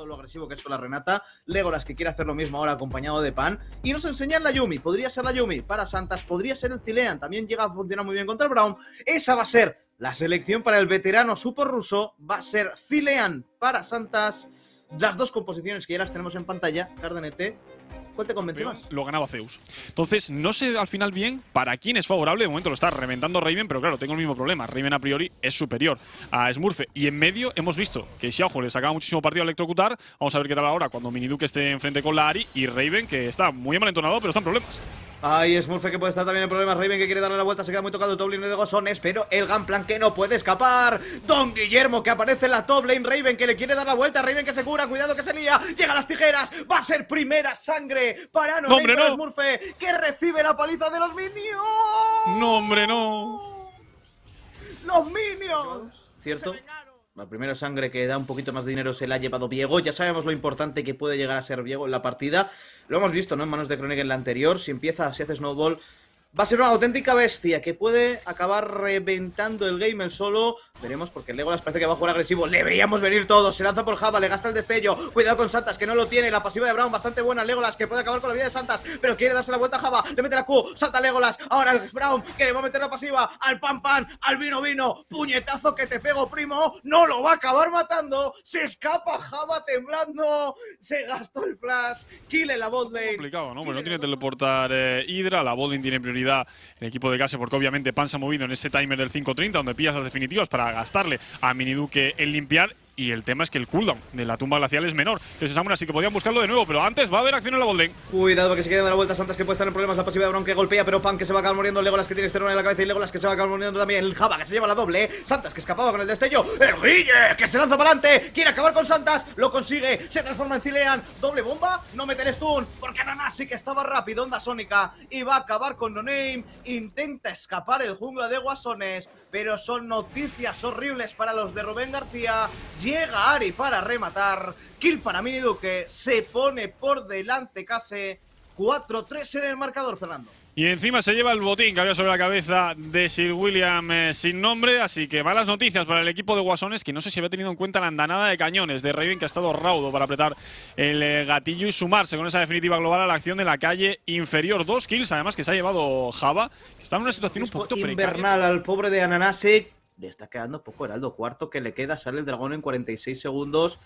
dado lo agresivo que es con la Renata. Legolas, que quiere hacer lo mismo ahora acompañado de Pan. Y nos enseñan la Yuumi. Podría ser la Yuumi para Santas, podría ser el Zilean. También llega a funcionar muy bien contra el Braum. Esa va a ser la selección para el veterano super ruso. Va a ser Zilean para Santas. Las dos composiciones que ya las tenemos en pantalla, Cardenete. ¿Cuál te convence más? Lo ganaba Zeus. Entonces, no sé al final bien para quién es favorable. De momento lo está reventando Raven, pero claro, tengo el mismo problema. Raven a priori es superior a Smurfe. Y en medio hemos visto que Xiaojo le sacaba muchísimo partido al electrocutar. Vamos a ver qué tal ahora cuando Miniduke esté enfrente con la Ahri. Y Raven, que está muy envalentonado, pero está en problemas. Ay, Smurfe que puede estar también en problemas. Raven que quiere darle la vuelta, se queda muy tocado el top lane de Guasones, pero el Gunplan que no puede escapar. Don Guillermo que aparece en la top lane. Raven que le quiere dar la vuelta. Raven que se cura, cuidado que se lía. Llega las tijeras, va a ser primera sangre para Noname, no. Smurfe que recibe la paliza de los Minions. No, hombre, no. Los Minions. ¿Cierto? La primera sangre que da un poquito más de dinero se la ha llevado Viego. Ya sabemos lo importante que puede llegar a ser Viego en la partida. Lo hemos visto, ¿no? En manos de Kroenig en la anterior. Si empieza, si hace Snowball, va a ser una auténtica bestia que puede acabar reventando el game el solo. Veremos, porque el Legolas parece que va a jugar agresivo. Le veíamos venir todos. Se lanza por Java, le gasta el destello. Cuidado con Santas, que no lo tiene. La pasiva de Brown bastante buena. Legolas, que puede acabar con la vida de Santas, pero quiere darse la vuelta a Java. Le mete la Q, salta Legolas. Ahora el Brown, que le va a meter la pasiva al Pan Pan, al Vino Vino. Puñetazo que te pego, primo. No lo va a acabar matando. Se escapa Java temblando. Se gastó el flash. Kill en la botlane. Complicado, ¿no? Pues no tiene teleportar Hydra. La botlane tiene prioridad el equipo de Case, porque obviamente Pan se ha movido en ese timer del 5.30 donde pillas las definitivas para gastarle a Miniduke el limpiar, y el tema es que el cooldown de la tumba glacial es menor. Entonces Samuel así que podían buscarlo de nuevo, pero antes va a haber acción en la botlane. Cuidado porque se quieren dar la vuelta Santas, que puede estar en problemas. La pasiva de Brown que golpea, pero Pan que se va a acabar muriendo. Legolas que tiene Sterona en la cabeza y Legolas que se va a acabar muriendo también. El Java que se lleva la doble. Santas que escapaba con el destello. El Guille que se lanza para adelante. Quiere acabar con Santas. Lo consigue. Se transforma en Zilean. Doble bomba. No meten stun porque Ananasi que estaba rápido. Onda sónica. Y va a acabar con Noname. Intenta escapar el jungla de Guasones, pero son noticias horribles para los de Rubén García. Llega Ahri para rematar. Kill para Miniduke. Se pone por delante Case. 4-3 en el marcador, Fernando. Y encima se lleva el botín que había sobre la cabeza de Sir William sin nombre. Así que malas noticias para el equipo de Guasones, que no sé si había tenido en cuenta la andanada de cañones de Raven, que ha estado raudo para apretar el gatillo y sumarse con esa definitiva global a la acción de la calle inferior. 2 kills además que se ha llevado Java, que está en una situación un poquito invernal al pobre de Ananasi. Le está quedando poco Heraldo. Cuarto que le queda. Sale el dragón en 46 segundos.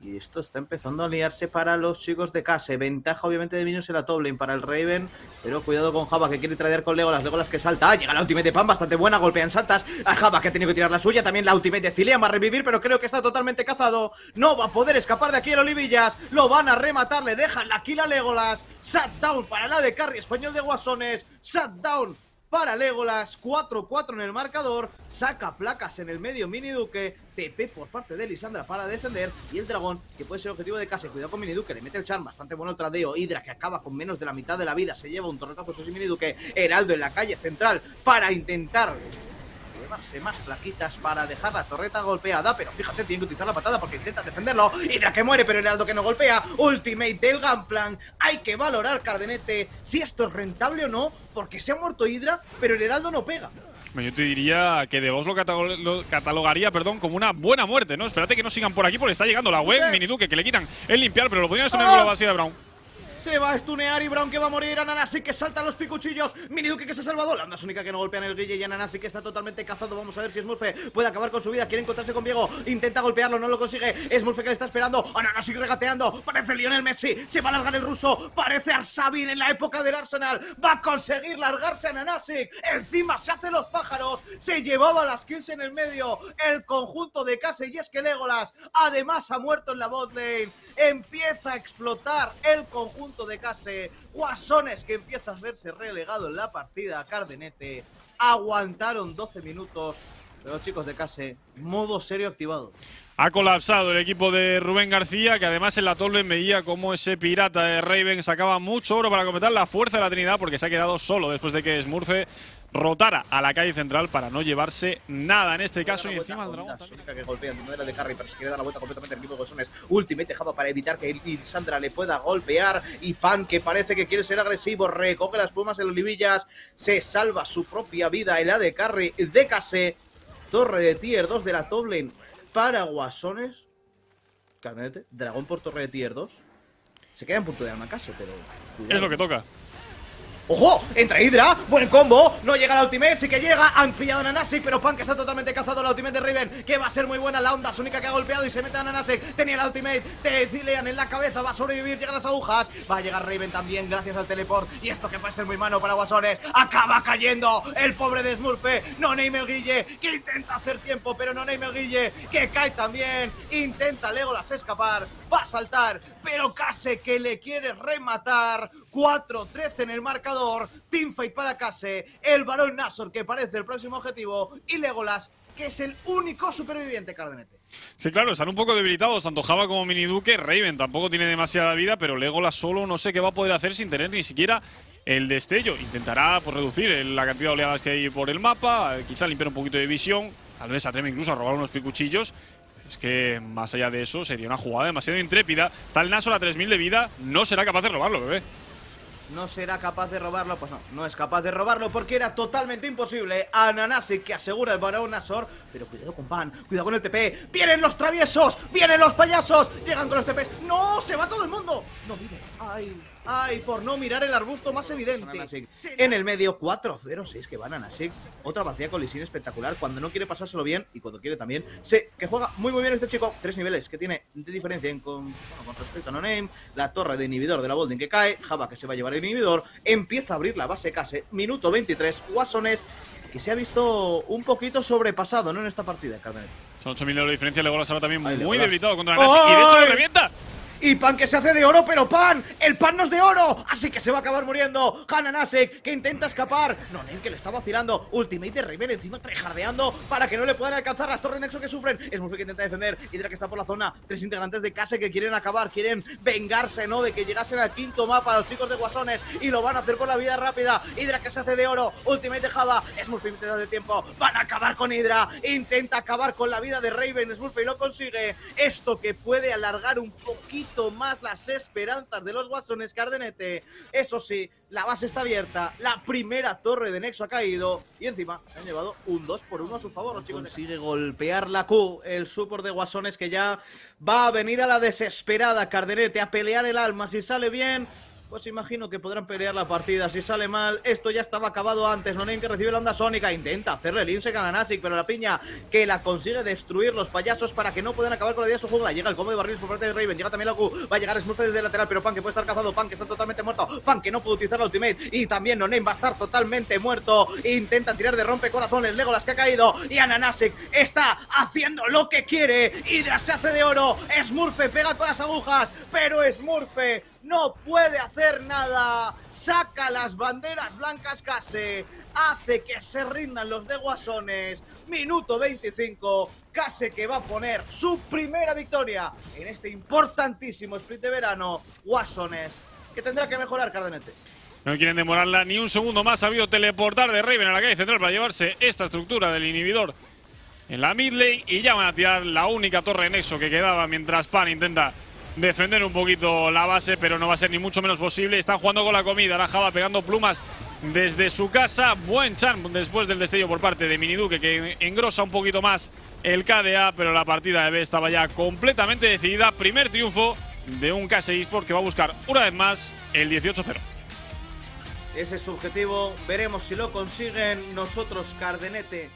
Y esto está empezando a liarse para los chicos de Case. Ventaja obviamente de Minions en la top lane para el Raven. Pero cuidado con Java que quiere tradear con Legolas. Legolas que salta. Llega la ultimate de Pan bastante buena. Golpean Santas. A Java que ha tenido que tirar la suya. También la ultimate de Zilean va a revivir. Pero creo que está totalmente cazado. No va a poder escapar de aquí el Olivillas. Lo van a rematar. Le dejan la kill a Legolas. Shutdown para la de carry español de Guasones. Shutdown para Legolas, 4-4 en el marcador, saca placas en el medio Miniduke, TP por parte de Lissandra para defender, y el dragón, que puede ser el objetivo de Case. Cuidado con Miniduke, le mete el charm, bastante bueno el tradeo. Hydra que acaba con menos de la mitad de la vida, se lleva un torretazo Susi Miniduke. Heraldo en la calle central para intentar llevarse más plaquitas para dejar la torreta golpeada, pero fíjate, tiene que utilizar la patada porque intenta defenderlo. Hydra que muere, pero Heraldo que no golpea, ultimate del Gangplank. Hay que valorar, Cardenete, si esto es rentable o no, porque se ha muerto Hydra, pero el Heraldo no pega. Yo te diría que de vos lo catalogaría, perdón, como una buena muerte, ¿no? Espérate que no sigan por aquí porque está llegando la web. Miniduke que le quitan el limpiar, pero lo podrían estunear con la base de Brown. Se va a stunear y Brown que va a morir. Ananasi que saltan los picuchillos. Miniduke que se ha salvado. La onda sónica que no golpean el Guille. Y Ananasi que está totalmente cazado. Vamos a ver si Smurfe puede acabar con su vida. Quiere encontrarse con Viego. Intenta golpearlo. No lo consigue. Smurfe que le está esperando. Ananasi regateando. Parece Lionel Messi. Se va a largar el ruso. Parece Arsabin en la época del Arsenal. Va a conseguir largarse Ananasi. Encima se hace los pájaros. Se llevaba las kills en el medio. El conjunto de Case. Y es que Legolas además ha muerto en la botlane. Empieza a explotar el conjunto de Case. Guasones que empieza a verse relegado en la partida. Cardenete, aguantaron 12 minutos, pero los chicos de Case, modo serio activado. Ha colapsado el equipo de Rubén García, que además en la top lane veía como ese pirata de Raven sacaba mucho oro para completar la fuerza de la Trinidad, porque se ha quedado solo después de que Smurfe rotara a la calle central para no llevarse nada en este caso. Y encima el dragón que golpea no era de carry, pero se quiere dar la vuelta completamente el equipo de Guasones. Ultimate Java para evitar que Lissandra le pueda golpear, y Pan que parece que quiere ser agresivo, recoge las plumas en Olivillas, se salva su propia vida en la de carry de Case. Torre de tier 2 de la top lane para Guasones. Cardenete. Dragón por torre de tier 2. Se queda en punto de alma casi, pero... Cuidado. Es lo que toca. ¡Ojo! Entra Hydra, buen combo, no llega la ultimate, sí que llega, han pillado a Ananasi, pero Pan que está totalmente cazado, la ultimate de Riven, que va a ser muy buena, la onda única que ha golpeado y se mete a Ananasi, tenía la ultimate, te Zilean en la cabeza, va a sobrevivir, llegan las agujas, va a llegar Riven también gracias al teleport, y esto que puede ser muy malo para Guasones, acaba cayendo el pobre de Smurfe, noname el Guille, que intenta hacer tiempo, pero noname el Guille, que cae también, intenta Legolas escapar, va a saltar, pero Case que le quiere rematar, 4-13 en el marcador, teamfight para Case, el varón Nashor que parece el próximo objetivo y Legolas que es el único superviviente, Cardenete. Sí, claro, están un poco debilitados, tanto Java como Miniduke, Raven tampoco tiene demasiada vida, pero Legolas solo no sé qué va a poder hacer sin tener ni siquiera el destello, intentará pues, reducir la cantidad de oleadas que hay por el mapa, quizá limpiar un poquito de visión, tal vez atreve incluso a robar unos picuchillos. Es que más allá de eso sería una jugada demasiado intrépida. Está el Nashor a 3000 de vida. No será capaz de robarlo, bebé. No será capaz de robarlo. Pues no, no es capaz de robarlo porque era totalmente imposible. Ananasi que asegura el varón Nashor. Pero cuidado con Pan, cuidado con el TP. ¡Vienen los traviesos! ¡Vienen los payasos! ¡Llegan con los TPs! ¡No! ¡Se va todo el mundo! ¡No vive! ¡Ay! ¡Ay! Por no mirar el arbusto más evidente. En el medio, 4-0-6 que van a Nashik. Otra partida con Lissin espectacular. Cuando no quiere pasárselo bien y cuando quiere también. Sé que juega muy bien este chico. 3 niveles que tiene de diferencia con respecto a noname. La torre de inhibidor de la Bolding que cae. Java que se va a llevar el inhibidor. Empieza a abrir la base Case. Minuto 23. Guasones que se ha visto un poquito sobrepasado, ¿no? En esta partida, Carmen. Son 8.000 euros de diferencia. Legolas ahora también muy debilitado contra Nashik. ¡Oh! Y de hecho lo revienta. Y Pan que se hace de oro, pero Pan, el Pan no es de oro, así que se va a acabar muriendo. Ananasek que intenta escapar, noname que le está vacilando, ultimate de Riven encima trejardeando para que no le puedan alcanzar las torres nexo que sufren. Es Smurfe que intenta defender, Hydra que está por la zona, 3 integrantes de Case que quieren acabar, quieren vengarse, ¿no? De que llegasen al 5.º mapa los chicos de Guasones y lo van a hacer por la vida rápida. Hydra que se hace de oro, ultimate de Java, Smurfe intenta de tiempo, van a acabar con Hydra, intenta acabar con la vida de Raven, Smurfe y lo consigue. Esto que puede alargar un poquito más las esperanzas de los Guasones, Cardenete. Eso sí, la base está abierta, la primera torre de nexo ha caído y encima se han llevado un 2x1 a su favor. Los chicos consigue golpear la Q, el support de Guasones que ya va a venir a la desesperada, Cardenete, a pelear el alma. Si sale bien, pues imagino que podrán pelear la partida. Si sale mal, esto ya estaba acabado antes. Noname que recibe la onda sónica, intenta hacerle el insect a Ananasi, pero la piña que la consigue destruir los payasos para que no puedan acabar con la vida de su jungla. Llega el combo de barriles por parte de Raven, llega también la Q, va a llegar Smurfe desde el lateral, pero Pan que puede estar cazado, Pan que está totalmente muerto, Pan que no puede utilizar la ultimate y también Noname va a estar totalmente muerto. Intentan tirar de rompecorazones, Legolas que ha caído y Ananasi está haciendo lo que quiere. Hydra se hace de oro, Smurfe pega con las agujas, pero Smurfe no puede hacer nada, saca las banderas blancas Case, hace que se rindan los de Guasones, minuto 25, Case que va a poner su primera victoria en este importantísimo split de verano, Guasones, que tendrá que mejorar, Cardenete. No quieren demorarla ni un segundo más, ha habido teleportar de Raven a la calle central para llevarse esta estructura del inhibidor en la mid lane y ya van a tirar la única torre nexo que quedaba mientras Pan intenta defender un poquito la base, pero no va a ser ni mucho menos posible. Están jugando con la comida. La Java pegando plumas desde su casa. Buen charm después del destello por parte de Miniduke, que engrosa un poquito más el KDA, pero la partida de B estaba ya completamente decidida. Primer triunfo de un Case Esports que va a buscar una vez más el 18-0. Ese es su objetivo. Veremos si lo consiguen. Nosotros, Cardenete.